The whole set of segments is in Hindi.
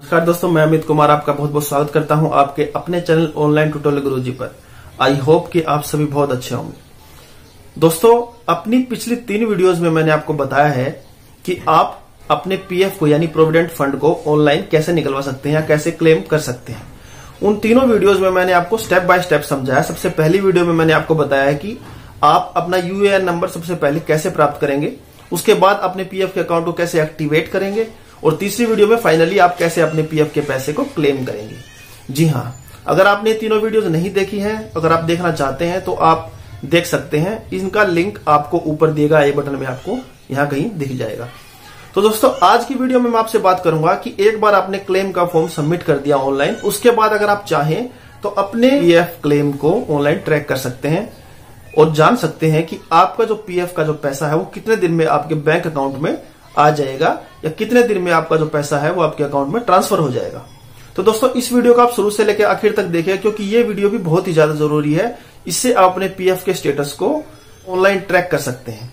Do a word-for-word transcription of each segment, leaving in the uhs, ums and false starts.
नमस्कार दोस्तों, मैं अमित कुमार आपका बहुत बहुत स्वागत करता हूं आपके अपने चैनल ऑनलाइन ट्यूटोरियल गुरुजी पर। आई होप कि आप सभी बहुत अच्छे होंगे। दोस्तों, अपनी पिछली तीन वीडियोस में मैंने आपको बताया है कि आप अपने पीएफ को यानी प्रोविडेंट फंड को ऑनलाइन कैसे निकलवा सकते हैं या कैसे क्लेम कर सकते हैं। उन तीनों वीडियोज में मैंने आपको स्टेप बाय स्टेप समझाया। सबसे पहली वीडियो में मैंने आपको बताया है कि आप अपना यूएएन नंबर सबसे पहले कैसे प्राप्त करेंगे, उसके बाद अपने पीएफ के अकाउंट को कैसे एक्टिवेट करेंगे, और तीसरी वीडियो में फाइनली आप कैसे अपने पीएफ के पैसे को क्लेम करेंगे। जी हाँ, अगर आपने तीनों वीडियोस नहीं देखी हैं, अगर आप देखना चाहते हैं तो आप देख सकते हैं। इनका लिंक आपको ऊपर देगा, आई बटन में आपको यहाँ कहीं दिख जाएगा। तो दोस्तों, आज की वीडियो में मैं आपसे बात करूंगा कि एक बार आपने क्लेम का फॉर्म सबमिट कर दिया ऑनलाइन, उसके बाद अगर आप चाहें तो अपने पीएफ क्लेम को ऑनलाइन ट्रैक कर सकते हैं और जान सकते हैं कि आपका जो पीएफ का जो पैसा है वो कितने दिन में आपके बैंक अकाउंट में आ जाएगा या कितने दिन में आपका जो पैसा है वो आपके अकाउंट में ट्रांसफर हो जाएगा। तो दोस्तों, इस वीडियो को आप शुरू से लेकर आखिर तक देखें, क्योंकि ये वीडियो भी बहुत ही ज्यादा जरूरी है। इससे आप अपने पीएफ के स्टेटस को ऑनलाइन ट्रैक कर सकते हैं।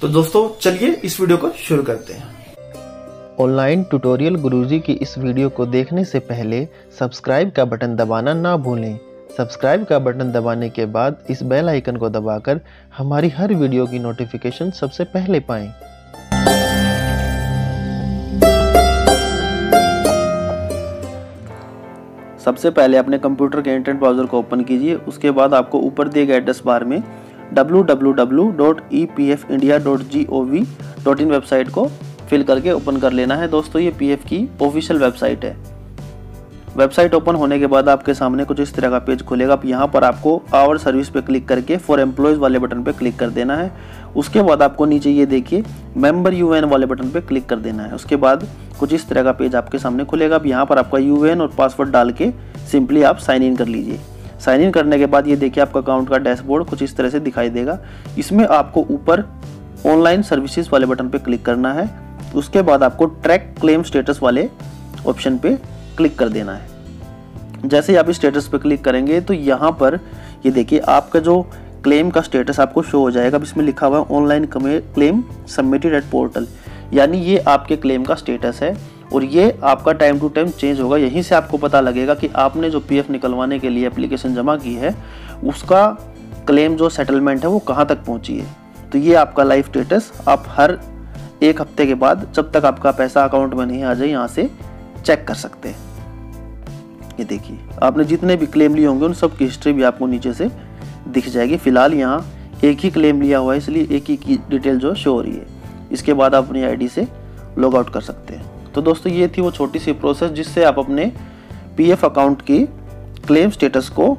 तो दोस्तों, चलिए इस वीडियो को शुरू करते हैं। ऑनलाइन ट्यूटोरियल गुरुजी की इस वीडियो को देखने से पहले सब्सक्राइब का बटन दबाना ना भूलें। सब्सक्राइब का बटन दबाने के बाद इस बेल आइकन को दबाकर हमारी हर वीडियो की नोटिफिकेशन सबसे पहले पाएं। सबसे पहले अपने कंप्यूटर के इंटरनेट ब्राउज़र को ओपन कीजिए। उसके बाद आपको ऊपर दिए गए एड्रेस बार में W W W dot E P F India dot G O V dot in website को फिल करके ओपन कर लेना है। दोस्तों, ये पीएफ की ऑफिशियल वेबसाइट है। वेबसाइट ओपन होने के बाद आपके सामने कुछ इस तरह का पेज खुलेगा। आप यहाँ पर आपको आवर सर्विस पे क्लिक करके फॉर एम्प्लॉयज़ वाले बटन पे क्लिक कर देना है। उसके बाद आपको नीचे ये देखिए मेंबर यूएन वाले बटन पे क्लिक कर देना है। उसके बाद कुछ इस तरह का पेज आपके सामने खुलेगा। आप यहाँ पर आपका यूएन और पासवर्ड डाल के सिंपली आप साइन इन कर लीजिए। साइन इन करने के बाद ये देखिए आपका अकाउंट का डैशबोर्ड कुछ इस तरह से दिखाई देगा। इसमें आपको ऊपर ऑनलाइन सर्विसेज वाले बटन पर क्लिक करना है। उसके बाद आपको ट्रैक क्लेम स्टेटस वाले ऑप्शन पर क्लिक कर देना है। जैसे ही आप इस स्टेटस पर क्लिक करेंगे तो यहाँ पर ये देखिए आपका जो क्लेम का स्टेटस आपको शो हो जाएगा। अब इसमें लिखा हुआ है online claim submitted at portal, यानी ये आपके क्लेम का स्टेटस है और ये आपका टाइम टू टाइम चेंज होगा। यहीं से आपको पता लगेगा कि आपने जो पीएफ निकलवाने के लिए एप्लीकेशन जमा की है उसका क्लेम जो सेटलमेंट है वो कहाँ तक पहुँची है। तो ये आपका लाइव स्टेटस आप हर एक हफ्ते के बाद, जब तक आपका पैसा अकाउंट में नहीं आ जाए, यहाँ से चेक कर सकते हैं। ये देखिए आपने जितने भी क्लेम लिए होंगे उन सब की हिस्ट्री भी आपको नीचे से दिख जाएगी। फिलहाल यहाँ एक ही क्लेम लिया हुआ है, इसलिए एक ही की डिटेल जो शो हो रही है। इसके बाद आप अपनी आईडी से लॉग आउट कर सकते हैं। तो दोस्तों, ये थी वो छोटी सी प्रोसेस जिससे आप अपने पीएफ अकाउंट की क्लेम स्टेटस को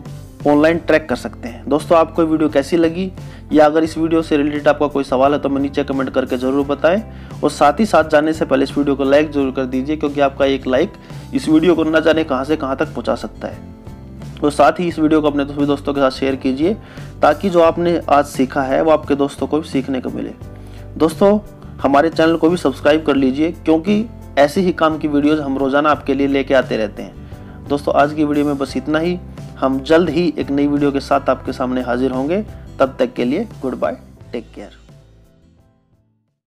ऑनलाइन ट्रैक कर सकते हैं। दोस्तों, आपको ये वीडियो कैसी लगी, या अगर इस वीडियो से रिलेटेड आपका कोई सवाल है तो मैं नीचे कमेंट करके ज़रूर बताएं। और साथ ही साथ जाने से पहले इस वीडियो को लाइक ज़रूर कर दीजिए, क्योंकि आपका एक लाइक इस वीडियो को न जाने कहां से कहां तक पहुंचा सकता है। और साथ ही इस वीडियो को अपने सभी दोस्तों के साथ शेयर कीजिए, ताकि जो आपने आज सीखा है वो आपके दोस्तों को भी सीखने को मिले। दोस्तों, हमारे चैनल को भी सब्सक्राइब कर लीजिए, क्योंकि ऐसे ही काम की वीडियोज़ हम रोज़ाना आपके लिए लेके आते रहते हैं। दोस्तों, आज की वीडियो में बस इतना ही। हम जल्द ही एक नई वीडियो के साथ आपके सामने हाजिर होंगे। तब तक के लिए गुड बाय, टेक केयर।